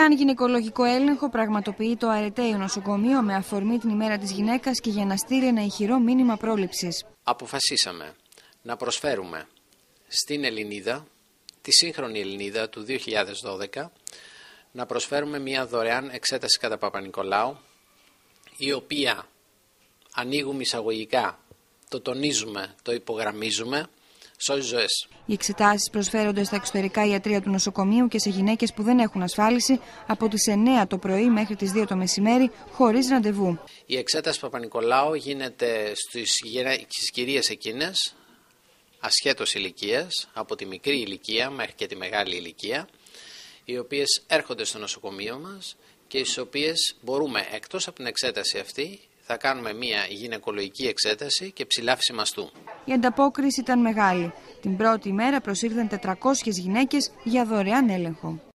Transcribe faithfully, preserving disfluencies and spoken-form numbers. Δωρεάν γυναικολογικό έλεγχο πραγματοποιεί το Αρεταίειο νοσοκομείο με αφορμή την ημέρα της γυναίκας και για να στείλει ένα ηχηρό μήνυμα πρόληψης. Αποφασίσαμε να προσφέρουμε στην Ελληνίδα, τη σύγχρονη Ελληνίδα του δύο χιλιάδες δώδεκα, να προσφέρουμε μια δωρεάν εξέταση κατά Παπα-Νικολάου, η οποία ανοίγουμε εισαγωγικά, το τονίζουμε, το υπογραμμίζουμε, σώζει ζωές. Οι εξετάσεις προσφέρονται στα εξωτερικά ιατρεία του νοσοκομείου και σε γυναίκες που δεν έχουν ασφάλιση από τις εννέα το πρωί μέχρι τις δύο το μεσημέρι, χωρίς ραντεβού. Η εξέταση Παπα-Νικολάου γίνεται στις κυρίες εκείνες, ασχέτως ηλικίας, από τη μικρή ηλικία μέχρι και τη μεγάλη ηλικία, οι οποίες έρχονται στο νοσοκομείο μας και στις οποίες μπορούμε, εκτός από την εξέταση αυτή, θα κάνουμε μία γυναικολογική εξέταση και ψηλά φυσιμαστού. Η ανταπόκριση ήταν μεγάλη. Την πρώτη μέρα προσήλθαν τετρακόσιες γυναίκες για δωρεάν έλεγχο.